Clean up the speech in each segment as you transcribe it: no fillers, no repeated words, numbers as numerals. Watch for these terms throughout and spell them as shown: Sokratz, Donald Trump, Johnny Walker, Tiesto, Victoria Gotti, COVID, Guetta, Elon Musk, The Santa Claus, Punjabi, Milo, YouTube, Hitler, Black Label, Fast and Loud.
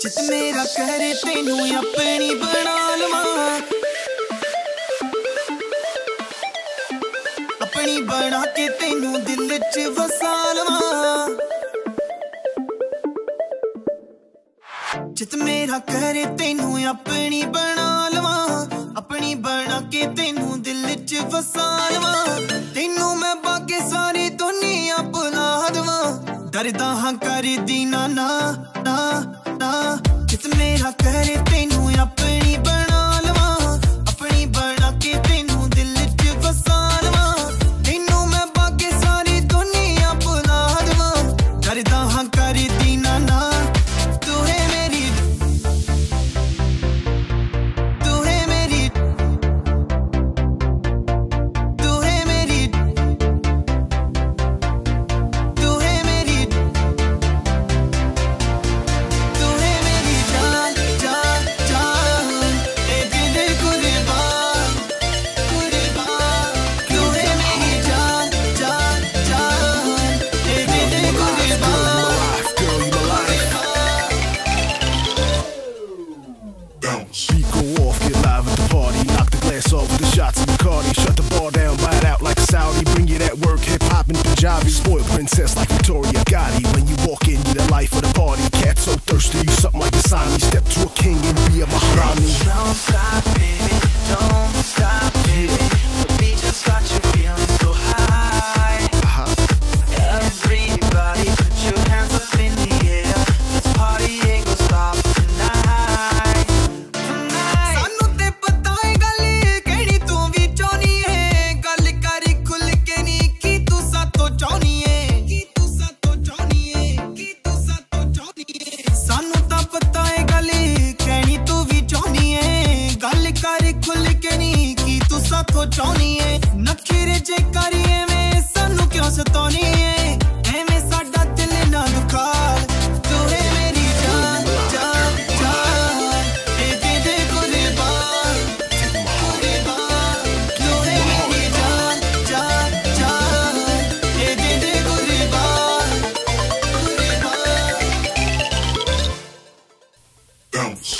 चित मेरा कह रे तेनू अपनी बना लवा, अपनी बना के तेनू दिल च वसा लवा। चित मेरा कह रे तेनू अपनी बना लवा, अपनी बना के तेनू दिल च वसा लवा। तेनू मैं बाकी सारी दुनिया बुला दवा, दर्दा हां कर दी ना ना ना। चित मेरा कह रे तेनू अपनी बना लवा, अपनी बना के तेनू दिल च वसा लवा। तेनू मैं बाकी सारी दुनिया भुला दवा, करदा हां कर दी ना ना। Punjabi, spoiled princess like Victoria Gotti. When you walk in, you the life of the party. Cat so thirsty, you something like a Sami. Step to a king and be a Maharani. Don't stop, baby. Don't stop, baby. The beat just got you feeling so high. Everybody, put your hands up in the air. This party ain't gonna stop tonight. Sanu te pata hai gal kehdi, tu vi Johnny hai. Gal kari khul ke ni ki tu sato Johnny hai, ki tu sato Johnny hai, ki tu sato Johnny hai. Sanu ta pata hai gal kehdi, tu vi Johnny hai. Gal kari khul ke ni ki tu sato Johnny hai. Nakhre je kariye mein sanu kyon satoni hai.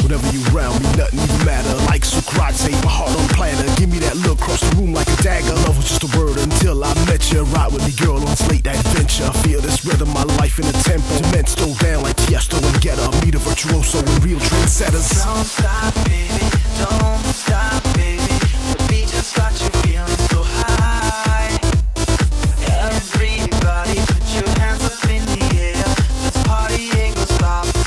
Whenever you round me, nothing even matter. Like Sokratz, my heart on platter. Give me that look across the room like a dagger. Love was just a word until I met you. Ride with the girl on slate that adventure. Feel this rhythm, my life in a tempo. Dement stole down like Tiesto and Guetta. Meet a virtuoso and real trendsetters. Don't stop, baby. Don't stop, baby. The beat just got you feeling so high. Everybody, put your hands up in the air. This party ain't gonna stop tonight.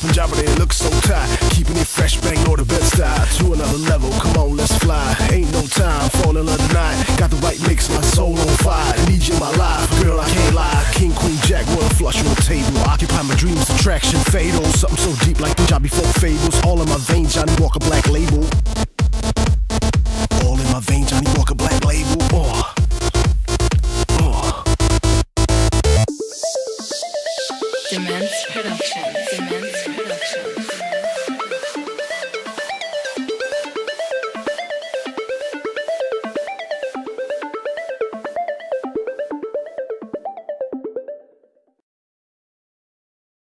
Punjabi, they look so tight. Keeping it fresh, bang, or the best style. To another level, come on, let's fly. Ain't no time, fall in love tonight. Got the right mix, my soul on fire. Need you in my life, girl, I can't lie. King, queen, jack, wanna flush on the table. Occupy my dreams, attraction, fatal. Something so deep like Punjabi folk fables. All in my veins, Johnny Walker, black label.